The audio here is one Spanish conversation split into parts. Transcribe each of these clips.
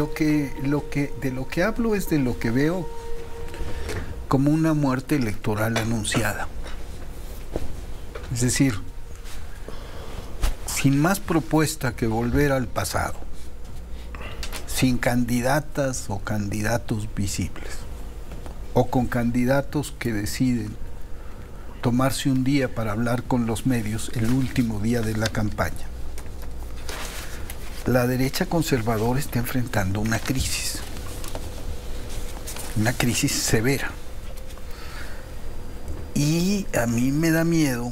De lo que hablo es de lo que veo como una muerte electoral anunciada. Es decir, sin más propuesta que volver al pasado, sin candidatas o candidatos visibles, o con candidatos que deciden tomarse un día para hablar con los medios el último día de la campaña. La derecha conservadora está enfrentando una crisis severa. Y a mí me da miedo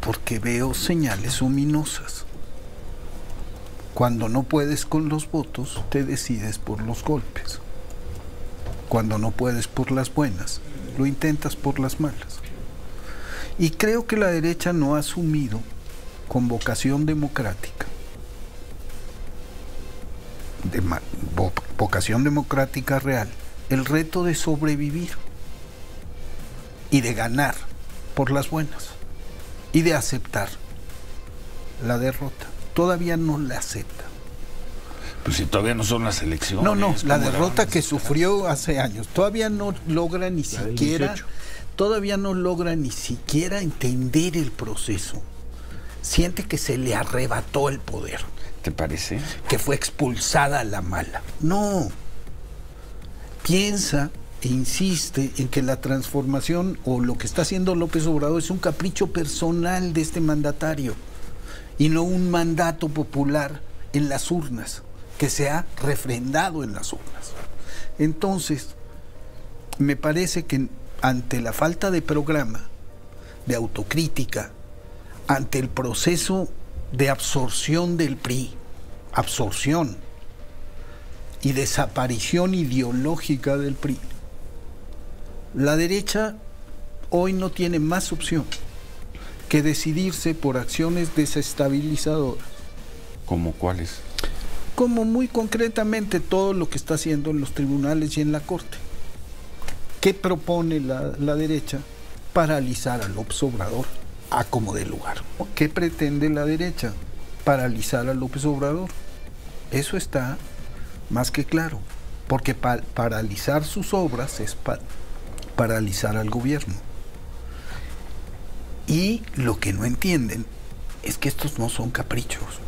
porque veo señales ominosas. Cuando no puedes con los votos, te decides por los golpes. Cuando no puedes por las buenas, lo intentas por las malas. Y creo que la derecha no ha asumido con vocación democrática, vocación democrática real, el reto de sobrevivir y de ganar por las buenas y de aceptar la derrota. Todavía no la acepta. Pues si todavía no son las elecciones. No, no, la derrota que sufrió hace años. Todavía no logra ni siquiera, todavía no logra ni siquiera entender el proceso. Siente que se le arrebató el poder. ¿Te parece? Que fue expulsada a la mala. No. Piensa e insiste en que la transformación o lo que está haciendo López Obrador es un capricho personal de este mandatario y no un mandato popular en las urnas, que se ha refrendado en las urnas. Entonces, me parece que ante la falta de programa, de autocrítica, ante el proceso de absorción del PRI, absorción y desaparición ideológica del PRI, la derecha hoy no tiene más opción que decidirse por acciones desestabilizadoras. ¿Como cuáles? Como muy concretamente todo lo que está haciendo en los tribunales y en la Corte. ¿Qué propone la derecha? Paralizar al López Obrador a como de lugar. ¿Qué pretende la derecha? Paralizar a López Obrador. Eso está más que claro, porque paralizar sus obras es paralizar al gobierno. Y lo que no entienden es que estos no son caprichos.